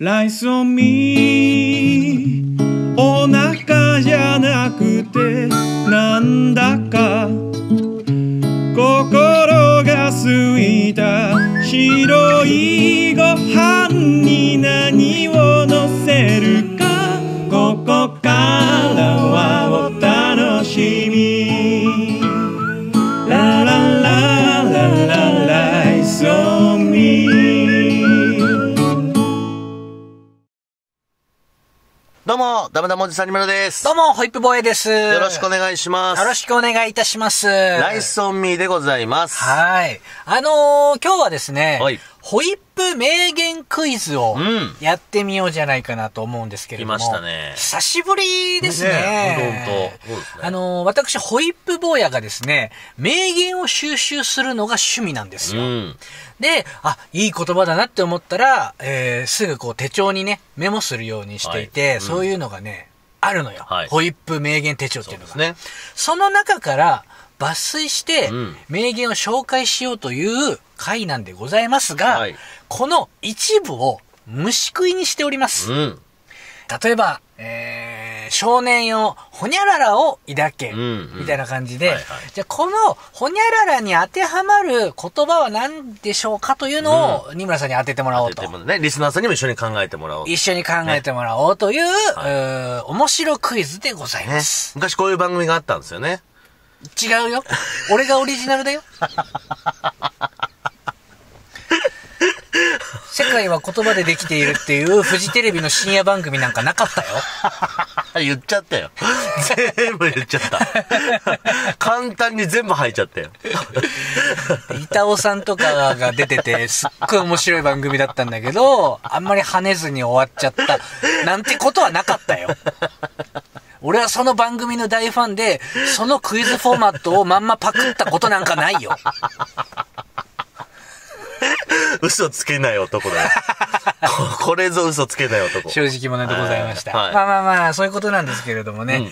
ライスオンミー、お腹じゃなくてなんだか心が空いた。白いご飯に何をのせるか、ここからはお楽しみ。ラララララライスオンミー。どうも、ダメダメおじさんにむろです。どうも、ホイップボーイです。よろしくお願いします。よろしくお願いいたします。ライスオンミーでございます。はい。今日はですね、ホイップ名言クイズをやってみようじゃないかなと思うんですけれども。来ましたね。久しぶりですね。本当。私、ホイップボーイがですね、名言を収集するのが趣味なんですよ。うん、で、あ、いい言葉だなって思ったら、すぐこう手帳にね、メモするようにしていて、はい、そういうのがね、あるのよ。はい、ホイップ名言手帳っていうのが。そうですね。その中から、抜粋して名言を紹介しようという回なんでございますが、はい、この一部を虫食いにしております。うん、例えば、少年よほにゃららを抱け、みたいな感じで、じゃあこのほにゃららに当てはまる言葉は何でしょうかというのを二村さんに当ててもらおうと。ね、リスナーさんにも一緒に考えてもらおう。一緒に考えてもらおうという、ね、面白クイズでございます、ね。昔こういう番組があったんですよね。違うよ。俺がオリジナルだよ。世界は言葉でできているっていうフジテレビの深夜番組なんかなかったよ。言っちゃったよ。全部言っちゃった。簡単に全部吐いちゃったよ。板尾さんとかが出ててすっごい面白い番組だったんだけど、あんまり跳ねずに終わっちゃったなんてことはなかったよ。俺はその番組の大ファンで、そのクイズフォーマットをまんまパクったことなんかないよ。嘘つけない男だよ。これぞ嘘つけない男。正直者でございました。はい、まあまあまあ、そういうことなんですけれどもね。うん、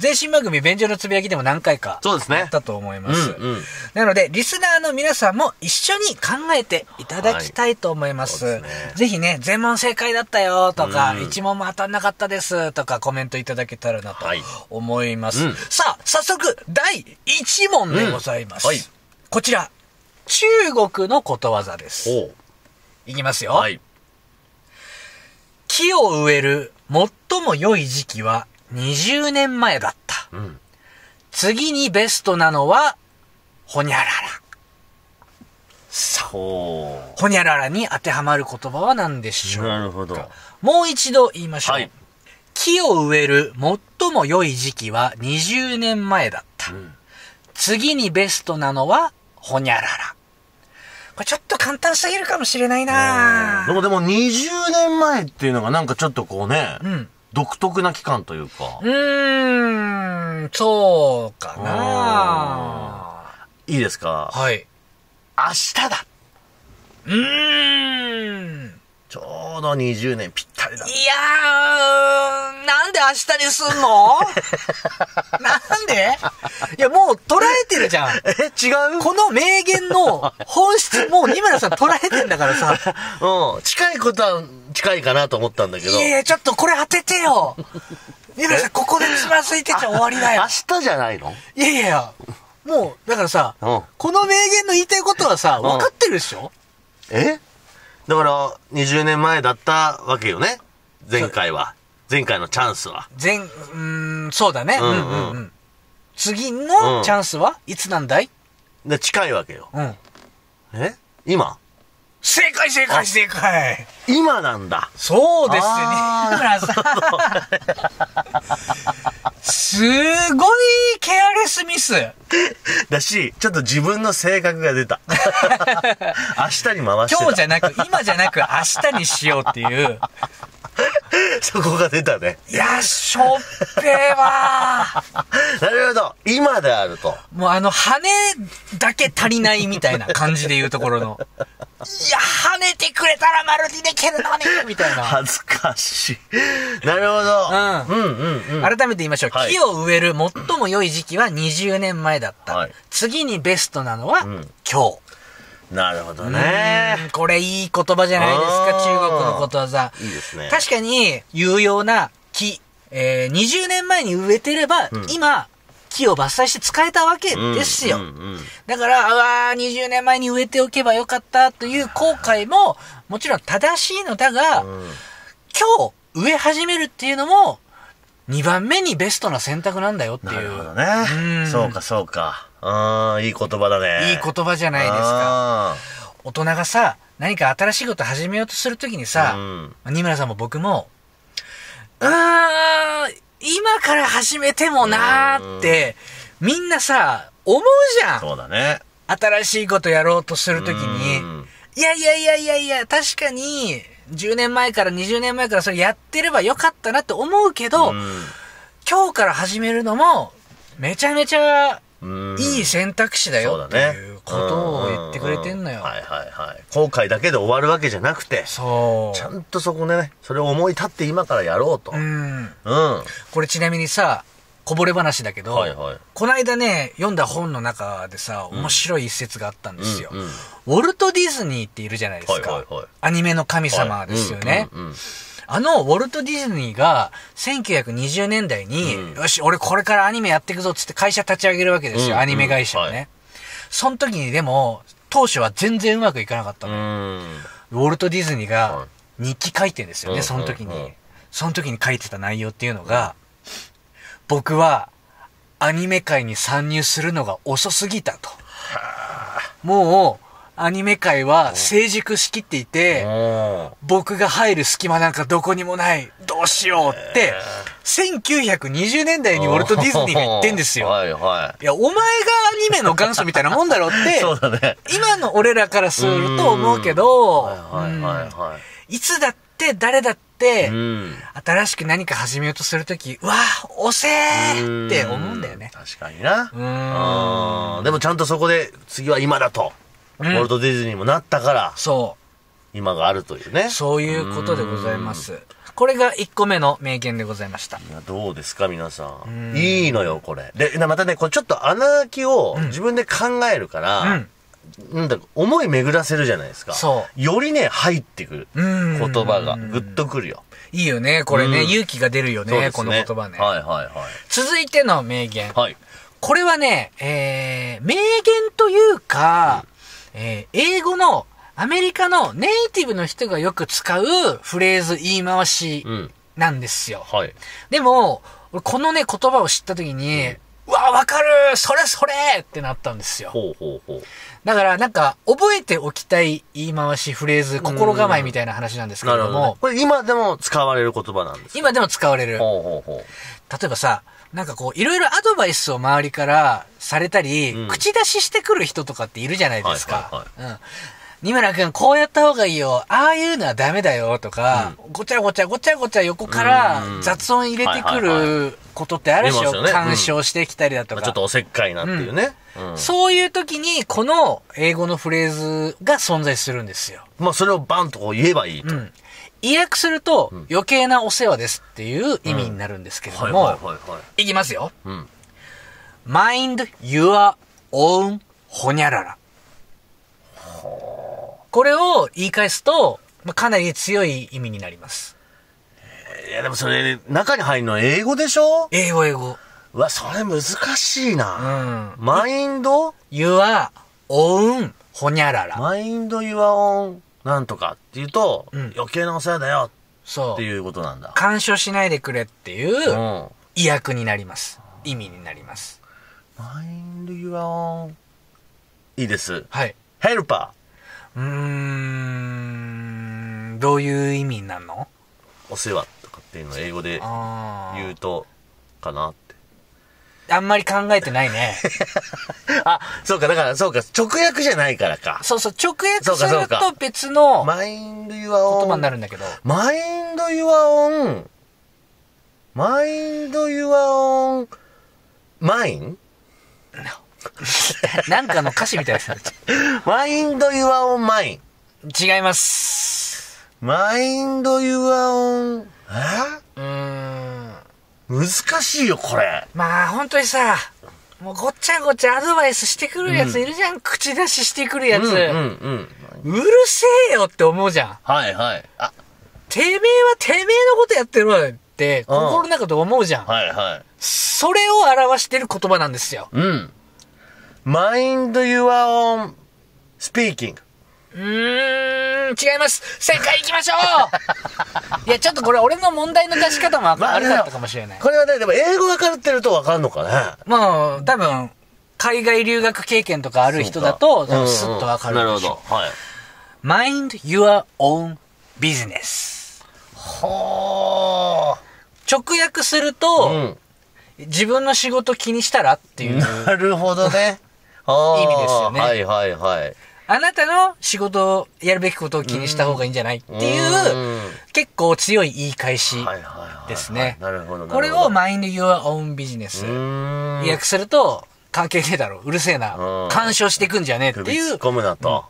前身番組、便所のつぶやきでも何回か。そうですね。あったと思います。うんうん、なので、リスナーの皆さんも一緒に考えていただきたいと思います。はい、そうですね、ぜひね、全問正解だったよとか、うん、一問も当たんなかったですとか、コメントいただけたらなと思います。はい、うん、さあ、早速、第1問でございます。うん、はい、こちら。中国のことわざです。いきますよ。はい、木を植える最も良い時期は20年前だった。うん、次にベストなのは、ほにゃらら。さあ、ほにゃららに当てはまる言葉は何でしょうか。なるほど。もう一度言いましょう。はい、木を植える最も良い時期は20年前だった。うん、次にベストなのは、ほにゃらら。これちょっと簡単すぎるかもしれないな。でも20年前っていうのがなんかちょっとこうね、うん、独特な期間というか。そうかな。いいですか？はい。明日だ。ちょうど20年ぴったりだ。いやー、なんで明日にすんの？なんで？いや、もう捉えてるじゃん。違う？この名言の本質、もう二村さん捉えてんだからさ。うん。近いことは近いかなと思ったんだけど。いやいや、ちょっとこれ当ててよ。二村さん、ここでつまずいてちゃ終わりだよ。明日じゃないの？いやいや、もう、だからさ、この名言の言いたいことはさ、分かってるでしょ？だから、20年前だったわけよね。前回は。前回のチャンスは。そうだね。次のチャンスはいつなんだい？近いわけよ。今？正解今なんだ。そうですね。だからさ、すごいケアレスミス。だし、ちょっと自分の性格が出た。明日に回してた。今日じゃなく、今じゃなく明日にしようっていう。そこが出たね。いや、しょっぺーわー。なるほど。今であると。もう羽だけ足りないみたいな感じで言うところの。いや、跳ねてくれたら丸にできるのねみたいな。恥ずかしい。なるほど。改めて言いましょう。木を植える最も良い時期は20年前だった。次にベストなのは今日。なるほどね。これいい言葉じゃないですか、中国のことわざ。いいですね。確かに有用な木、20年前に植えてれば、うん、今木を伐採して使えたわけですよ。だから、20年前に植えておけばよかったという後悔ももちろん正しいのだが、今日植え始めるっていうのも2番目にベストな選択なんだよっていう。なるほどね。そうかそうか。いい言葉だね。いい言葉じゃないですか。大人がさ、何か新しいこと始めようとするときにさ、二村さんも僕も、今から始めてもなーって、みんなさ、思うじゃん。そうだね。新しいことやろうとするときに、いやいやいやいやいや、確かに、10年前から20年前からそれやってればよかったなって思うけど、今日から始めるのも、めちゃめちゃいい選択肢だよっていうことを言ってくれてんのよ。はいはいはい。後悔だけで終わるわけじゃなくて、そう。ちゃんとそこね、それを思い立って今からやろうと。これちなみにさ、こぼれ話だけど、この間ね、読んだ本の中でさ、面白い一節があったんですよ。ウォルト・ディズニーっているじゃないですか。アニメの神様ですよね。あのウォルト・ディズニーが1920年代に、よし、俺これからアニメやっていくぞっつって会社立ち上げるわけですよ。アニメ会社をね。その時にでも、当初は全然うまくいかなかったの。ウォルト・ディズニーが日記書いてんですよね、その時に。その時に書いてた内容っていうのが、僕はアニメ界に参入するのが遅すぎたと。もうアニメ界は成熟しきっていて、僕が入る隙間なんかどこにもない、どうしようって1920年代にウォルト・ディズニーが言ってんですよ。いや、お前がアニメの元祖みたいなもんだろって今の俺らからすると思うけど、いつだって誰だって新しく何か始めようとするとき、うわぁ、遅えって思うんだよね。確かにな。でもちゃんとそこで、次は今だと、ウォルト・ディズニーもなったから、今があるというね。そういうことでございます。これが1個目の名言でございました。どうですか、皆さん。いいのよ、これ。で、またね、これちょっと穴開きを自分で考えるから、なんだろう、思い巡らせるじゃないですか。よりね、入ってくる。言葉が。ぐっとくるよ。いいよね。これね、勇気が出るよね。この言葉ね。続いての名言。これはね、名言というか、英語のアメリカのネイティブの人がよく使うフレーズ、言い回しなんですよ。でも、このね、言葉を知った時に、うわ、わかる、それそれってなったんですよ。だから、なんか、覚えておきたい言い回し、フレーズ、心構えみたいな話なんですけれども。これ今でも使われる言葉なんですか？今でも使われる。例えばさ、なんかこう、いろいろアドバイスを周りからされたり、口出ししてくる人とかっているじゃないですか。二村君、こうやった方がいいよ。ああいうのはダメだよ。とか、ごちゃごちゃごちゃごちゃ横から雑音入れてくることってあるでしょ。干渉してきたりだとか。ちょっとおせっかいなっていうね。そういう時に、この英語のフレーズが存在するんですよ。まあそれをバンとこう言えばいいと。意訳すると、余計なお世話ですっていう意味になるんですけれども。いきますよ。Mind your own ほにゃらら。これを言い返すと、かなり強い意味になります。いや、でもそれ、中に入るのは英語でしょ？英語、英語。うわ、それ難しいな。マインド？ユア、オウン、ホニャララ。マインド、ユア、オン、なんとかっていうと、余計なお世話だよ。そう。っていうことなんだ。干渉しないでくれっていう、意訳になります。意味になります。マインド、ユア、オン。いいです。はい。ヘルパー。どういう意味になるの？お世話とかっていうのを英語で言うと、かなって。あんまり考えてないね。あ、そうか、だから、そうか、直訳じゃないからか。そうそう、直訳すると別の言葉になるんだけど。マインドユアオン。マインドユアオン。マイン？なんかの歌詞みたいな。マインドユアオンマイン。違います。マインドユアオン、難しいよ、これ。まあ、本当にさ、もうごちゃごちゃアドバイスしてくるやついるじゃん、うん、口出ししてくるやつ、うるせえよって思うじゃん。はいはい。あ、てめえはてめえのことやってるわって心の中で思うじゃん。はいはい。それを表してる言葉なんですよ。うん。Mind your own speaking。違います。正解いきましょう。いや、ちょっとこれ俺の問題の出し方も悪かったかもしれない。これはね、でも英語が分かってると分かんのかね。まあ、多分、海外留学経験とかある人だと、スッと分かるでしょ。なるほど。はい。Mind your own business。はぁ。直訳すると、自分の仕事気にしたらっていう。なるほどね。意味ですよね。はいはいはい。あなたの仕事をやるべきことを気にした方がいいんじゃないっていう、結構強い言い返しですね。これを Mind Your Own Business。訳すると、関係ねえだろ。うるせえな。干渉していくんじゃねえっていう。込むなと。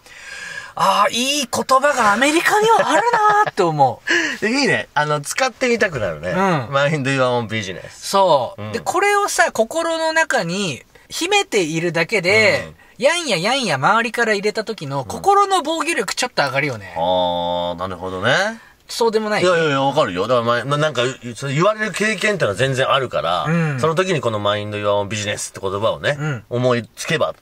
ああ、いい言葉がアメリカにはあるなーって思う。いいね。使ってみたくなるね。Mind Your Own Business。そう。で、これをさ、心の中に秘めているだけで、やんややんや周りから入れた時の心の防御力ちょっと上がるよね。ああ、なるほどね。そうでもない？いやいやいや、わかるよ。だからなんか言われる経験ってのは全然あるから、うん、その時にこのマインドユアオンビジネスって言葉をね、うん、思いつけば。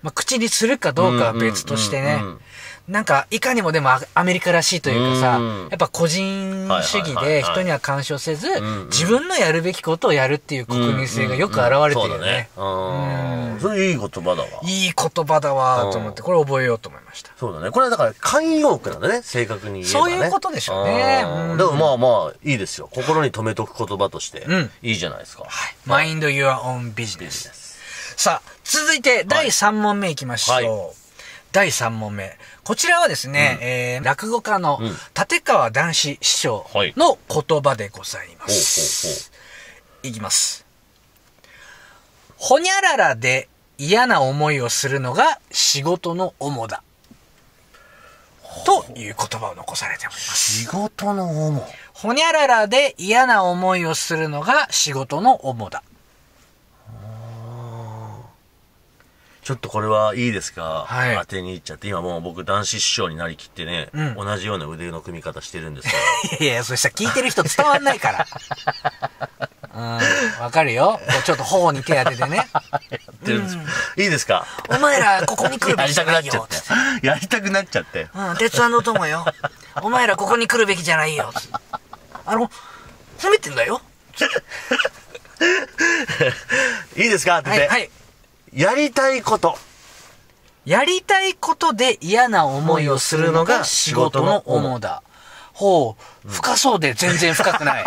まあ、口にするかどうかは別としてね。なんか、いかにもでもアメリカらしいというかさ、やっぱ個人主義で人には干渉せず、自分のやるべきことをやるっていう国民性がよく表れてるよね。それいい言葉だわ。いい言葉だわと思って、これ覚えようと思いました。そうだね。これはだから慣用句なんだね、正確に言えばね。そういうことでしょうね。でもまあまあ、いいですよ。心に留めとく言葉として、いいじゃないですか。Mind your own business。さあ、続いて第3問目いきましょう。第3問目。こちらはですね、落語家の立川談志師匠の言葉でございます。いきます。ほにゃららで嫌な思いをするのが仕事の主だ。という言葉を残されております。仕事の主。ほにゃららで嫌な思いをするのが仕事の主だ。ちょっとこれはいいですか、はい、当てにいっちゃって、今もう僕、談志師匠になりきってね、同じような腕の組み方してるんですけど。いやいや、そしたら聞いてる人伝わんないから。わかるよ。ちょっと頬に手当ててね。やってるんですよ。いいですか？お前ら、ここに来るべきじゃないよ。やりたくなっちゃって。鉄腕の友よ。お前ら、ここに来るべきじゃないよ。攻めてんだよ。いいですか？当てて。はい。やりたいこと。やりたいことで嫌な思いをするのが仕事の主だ。ほう、深そうで全然深くない。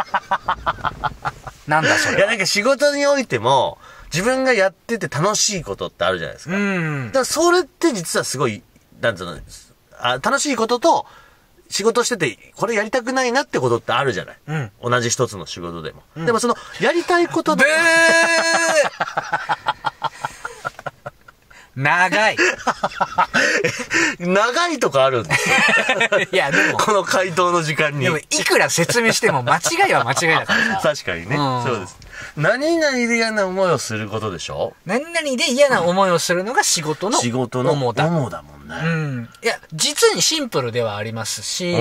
なんだそれは。いや、なんか仕事においても、自分がやってて楽しいことってあるじゃないですか。だからそれって実はすごい、なんつうの、楽しいことと、仕事してて、これやりたくないなってことってあるじゃない。同じ一つの仕事でも。でもその、やりたいことで。長い。長いとかあるんですよ。いや、でも。この回答の時間に。でも、いくら説明しても間違いは間違いだから。確かにね。そうです。何々で嫌な思いをすることでしょ？何々で嫌な思いをするのが仕事の主だ。仕事の主だもんね。いや、実にシンプルではありますし、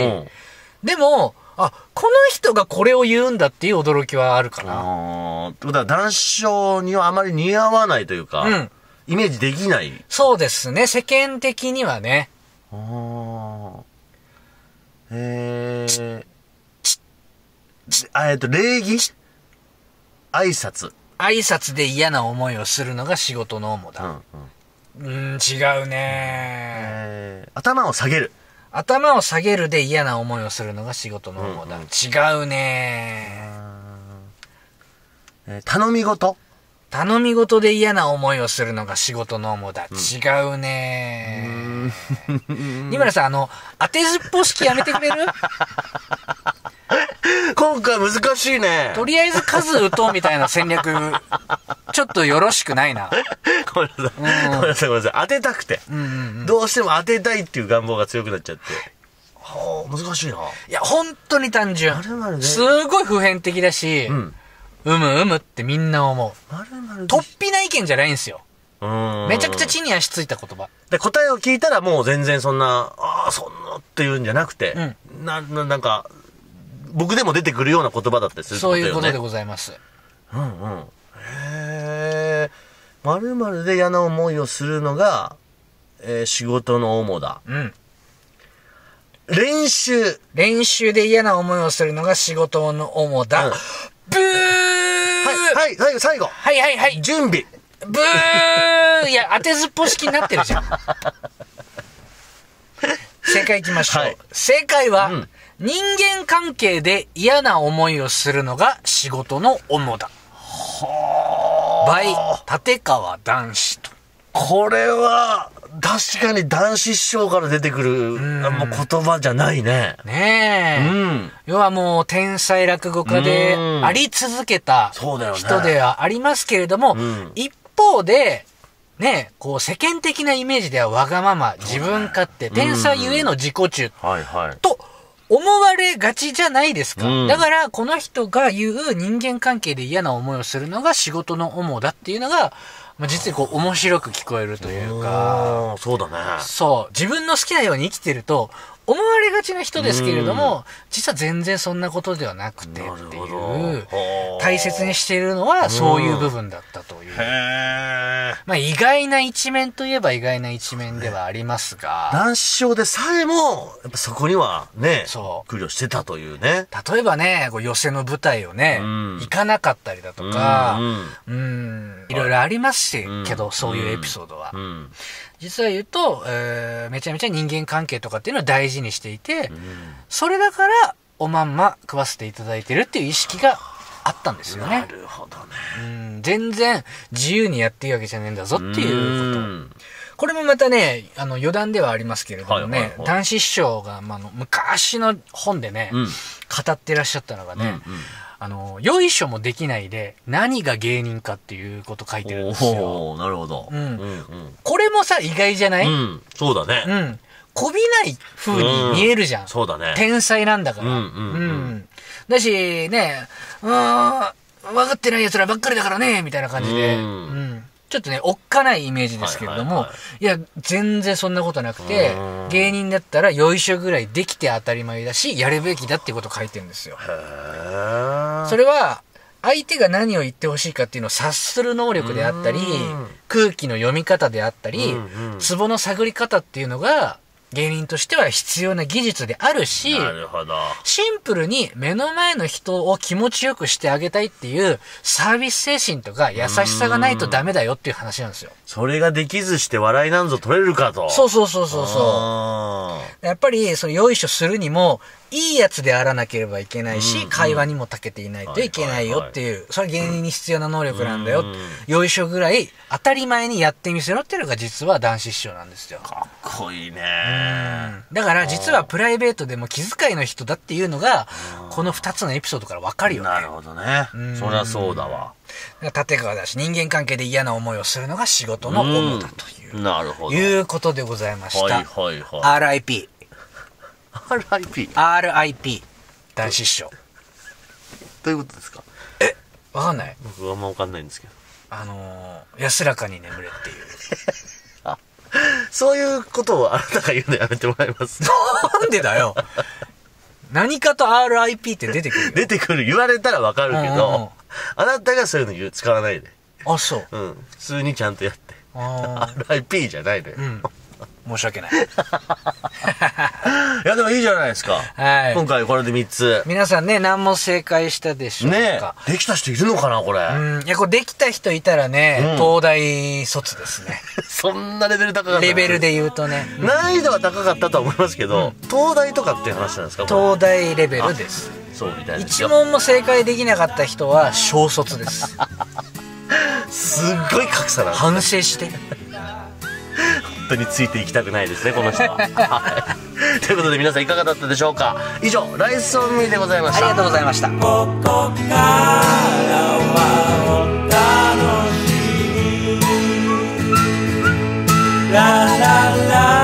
でも、あ、この人がこれを言うんだっていう驚きはあるかな。だから、談志にはあまり似合わないというか、イメージできない。そうですね。世間的にはね。礼儀？挨拶。挨拶で嫌な思いをするのが仕事の主だ。違うね。頭を下げる。頭を下げるで嫌な思いをするのが仕事の主だ。違うね。頼み事。頼み事で嫌な思いをするのが仕事の主だ。違うねー。二村さん、当てずっぽ式やめてくれる？今回難しいね。とりあえず数打とうみたいな戦略、ちょっとよろしくないな。ごめんなさい。ごめんなさい。ごめんなさい。当てたくて。どうしても当てたいっていう願望が強くなっちゃって。はあ、難しいな。いや、本当に単純。すごい普遍的だし、うむってみんな思う。とっぴな意見じゃないんですよ。めちゃくちゃ地に足ついた言葉で、答えを聞いたらもう全然そんな、ああ、そんなっていうんじゃなくて、うん、なんか僕でも出てくるような言葉だったりするってことよね。そういうことでございます。うんうん。へえ。〇〇で嫌な思いをするのが、仕事の主だ。うん。練習で嫌な思いをするのが仕事の主だ。うん、ブー。はいはい最後。はいはいはい。準備。ブー。いや、当てずっぽ式になってるじゃん。正解いきましょう。はい、正解は、うん、人間関係で嫌な思いをするのが仕事の主だ。はあ。by 立川談志と。これは、確かに談志師匠から出てくる、もう言葉じゃないね。ねえ。うん。要はもう天才落語家であり続けた人ではありますけれども、ね、一方で、ね、こう世間的なイメージではわがまま、自分勝手、天才ゆえの自己中と思われがちじゃないですか。だからこの人が言う人間関係で嫌な思いをするのが仕事の主だっていうのが、実にこう面白く聞こえるというか。そうだね。そう。自分の好きなように生きてると思われがちな人ですけれども、実は全然そんなことではなくてっていう、大切にしているのはそういう部分だったという。へー。まあ意外な一面といえば意外な一面ではありますが。談志師匠でさえも、やっぱそこにはね、苦慮してたというね。例えばね、こう寄席の舞台をね、行かなかったりだとか、いろいろありますし、けどそういうエピソードは。実は言うと、めちゃめちゃ人間関係とかっていうのを大事にしていて、それだからおまんま食わせていただいてるっていう意識があったんですよね。なるほどね。全然自由にやっていいわけじゃねえんだぞっていうこと。これもまたね、余談ではありますけれどもね、談志師匠が、昔の本でね、語ってらっしゃったのがね、よいしょもできないで何が芸人かっていうこと書いてるんですよ。なるほど。これもさ、意外じゃない？そうだね。こびない風に見えるじゃん。そうだね。天才なんだから。だし、ね、分かってない奴らばっかりだからね、みたいな感じで。ちょっとね、おっかないイメージですけれども、いや、全然そんなことなくて、芸人だったらよいしょぐらいできて当たり前だし、やるべきだっていうことを書いてるんですよ。それは、相手が何を言ってほしいかっていうのを察する能力であったり、空気の読み方であったり、ツボの探り方っていうのが、芸人としては必要な技術であるし、シンプルに目の前の人を気持ちよくしてあげたいっていうサービス精神とか優しさがないとダメだよっていう話なんですよ。それができずして笑いなんぞ取れるかと。そう。やっぱり、よいしょするにも、いいやつであらなければいけないし、会話にも長けていないといけないよっていう、それは芸人に必要な能力なんだよ。よいしょぐらい当たり前にやってみせろっていうのが実は談志師匠なんですよ。かっこいいね。だから実はプライベートでも気遣いの人だっていうのが、この2つのエピソードからわかるよね。なるほどね。そりゃそうだわ。立川だし、人間関係で嫌な思いをするのが仕事の主だという。なるほど。いうことでございました。RIP。RIP 談志師匠。どういうことですか？え、わかんない。僕はあんまわかんないんですけど、安らかに眠れっていう。あ、そういうことをあなたが言うのやめてもらいます。なんでだよ。何かと RIP って出てくる。出てくる。言われたらわかるけど、あなたがそういうの使わないで。あ、そう。普通にちゃんとやって。RIP じゃないで。申し訳ない。いや、でもいいじゃないですか。はい。今回これで3つ。皆さんね、何も正解したでしょうか。ねえ。できた人いるのかな、これ。いや、これできた人いたらね、東大卒ですね。そんなレベル高かった。レベルで言うとね。難易度は高かったとは思いますけど、東大とかっていう話なんですか？東大レベルです。そうみたいですよ。1問も正解できなかった人は、小卒です。すっごい格差なんです。反省して。本当についていきたくないですね、この人は。ということで皆さんいかがだったでしょうか。以上、ライスオンミーでございました。ありがとうございました。ここからはお楽しみ。ラララ